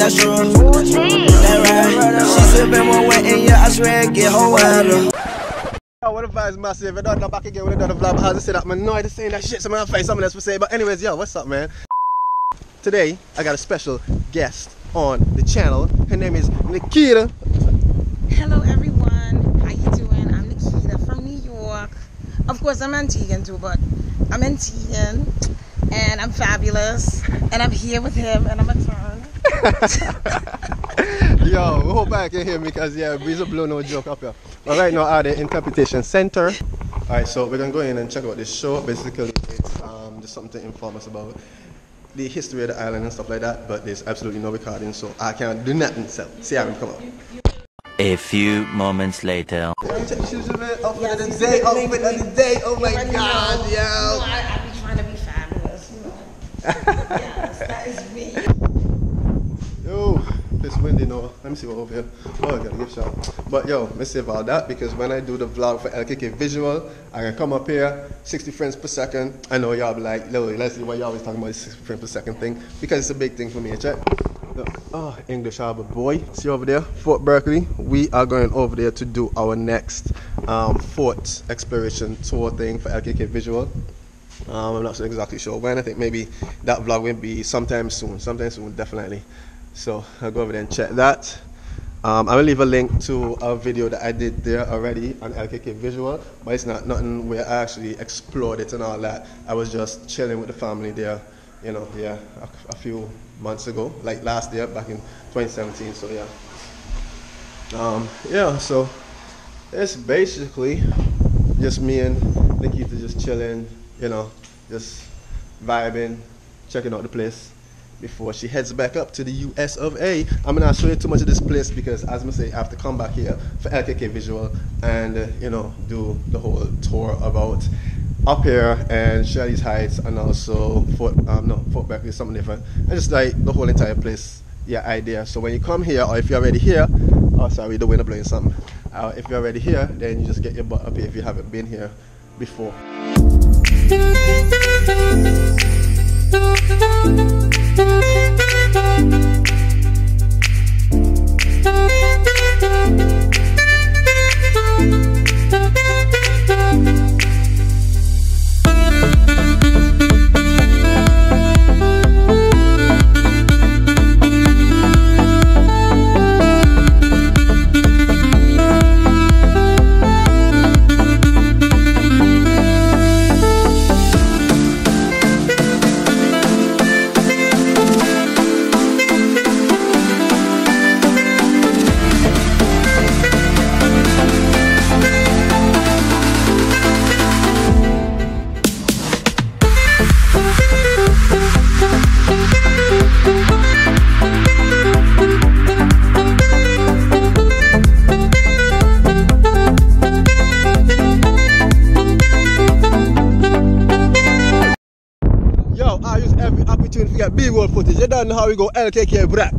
that's true. That right. She slipping one wet and yeah, I swear I get her water. Yo, what the vibes, massive? I don't know, back again with another vlog. But how's it say that? Man, no, I just saying that shit. So I'm gonna find something else to say. But anyways, yo, what's up, man? Today, I got a special guest on the channel. Her name is Nikita. Hello, everyone. How you doing? I'm Nikita from New York. Of course, I'm Antiguan too, but I'm Antiguan. And I'm fabulous. And I'm here with him, and I'm a turn. Yo, we hope I can hear me, because, yeah, breeze will blow no joke up here. But right now, at the Interpretation Center. Alright, so we're going to go in and check out this show. Basically, it's just something to inform us about the history of the island and stuff like that, but there's absolutely no recording, so I can't do nothing. So, see how we come out. A few moments later. Outfit of the day, oh my god, yo. No, I be trying to be fabulous, you know. Yes, that is me. Yo, it's windy now. Let me see what over here. Oh, I gotta give a shot. But yo, let me save all that, because when I do the vlog for LKK Visual, I can come up here, 60 frames per second. I know y'all be like, let's see what y'all always talking about, this 60 frames per second thing, because it's a big thing for me, check. Oh, English Harbour, boy. See over there, Fort Berkeley. We are going over there to do our next fort exploration tour thing for LKK Visual. I'm not so exactly sure when. I think maybe that vlog will be sometime soon, definitely. So I'll go over there and check that. I will leave a link to a video that I did there already on LKK Visual, but it's not nothing where I actually explored it and all that. I was just chilling with the family there, you know, yeah, a few months ago, like last year, back in 2017. So yeah, yeah, so it's basically just me and Nikita just chilling, you know, just vibing, checking out the place before she heads back up to the US of A. I'm not showing too much of this place because, as I say, I have to come back here for LKK Visual and you know, do the whole tour about up here and Shirley's Heights and also Fort Berkeley, something different, and just like the whole entire place, yeah, idea. So when you come here, or if you're already here, oh sorry, the wind blowing something. If you're already here, then you just get your butt up here if you haven't been here before. Opportunity to get big world footage. You don't know how we go LKK Brat.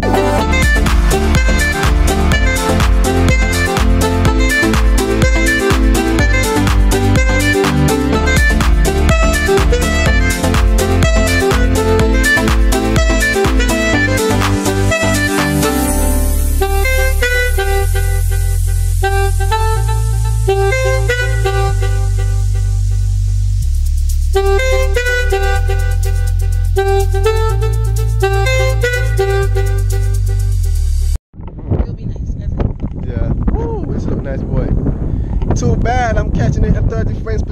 Too bad I'm catching it at 30 frames per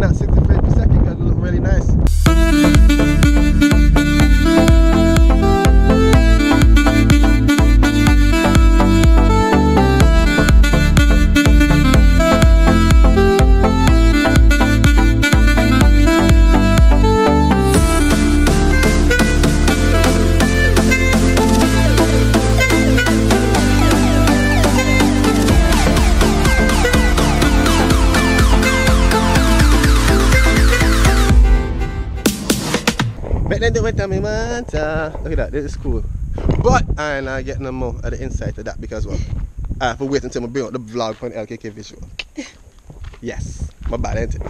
not 60 frames per second, because it look really nice. Look at that, this is cool. But I'm not getting no more of the insight of that, because well, I have to wait until I bring out the vlog for an LKK Visual. Yes, my bad, ain't it? I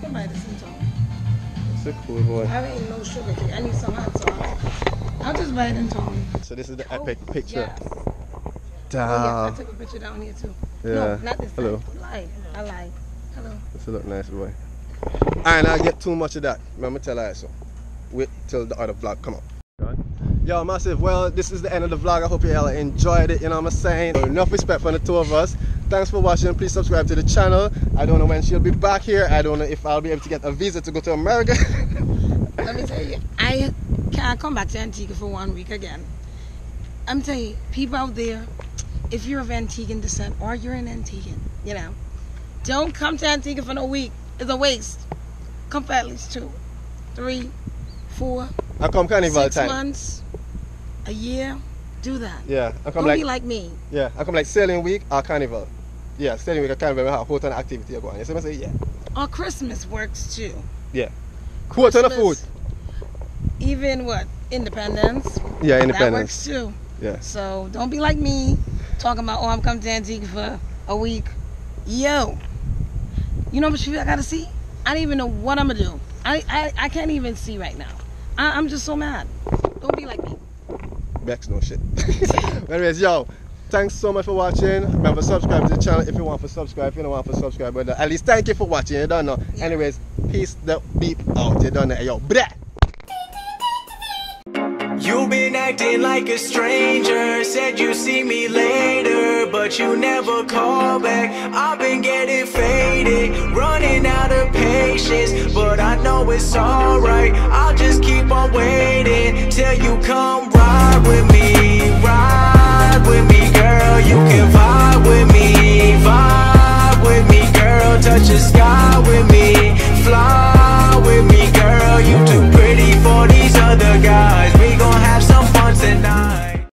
can buy this in town. It's a cool boy. I ain't no sugar cake. I need some hot sauce. I'll just buy it in Tony. So this is the epic picture. Yes. Oh, yes, I took a picture down here too. Yeah. No, not this time. Hello. I lied. Hello. This look nice, boy. And I get too much of that. Remember, tell her so. Wait till the other vlog come up. Yo, massive. Well, this is the end of the vlog. I hope you all enjoyed it. You know what I'm saying? So enough respect from the two of us. Thanks for watching. Please subscribe to the channel. I don't know when she'll be back here. I don't know if I'll be able to get a visa to go to America. Let me tell you, I can't come back to Antigua for 1 week again. I'm telling you, people out there, if you're of Antiguan descent or you're an Antiguan, you know, don't come to Antigua for no week. It's a waste. Come for at least 2, 3, 4. I come carnival time. 6 months. A year, do that. Yeah, I come. Don't like, be like me. Yeah, I come like sailing week or carnival. Yeah, sailing week or carnival, we have a whole ton of activity going. You see what I'm saying? Yeah. Or Christmas works too. Yeah. Whole ton of food. Even what? Independence. Yeah, independence. That works too. Yeah. So don't be like me, talking about, oh, I'm coming to Antigua for a week. Yo, you know what I gotta see? I don't even know what I'm gonna do. I can't even see right now. I'm just so mad. Don't be like me. Bex no shit. Anyways, yo, thanks so much for watching. Remember, subscribe to the channel if you want to subscribe. If you don't want to subscribe, but at least thank you for watching. You don't know. Yeah. Anyways, peace the beep out. You don't know. Yo, bleh. You've been acting like a stranger. Said you see me later, but you never call back. I've been getting faded, running out of patience, but I know it's alright. I'll just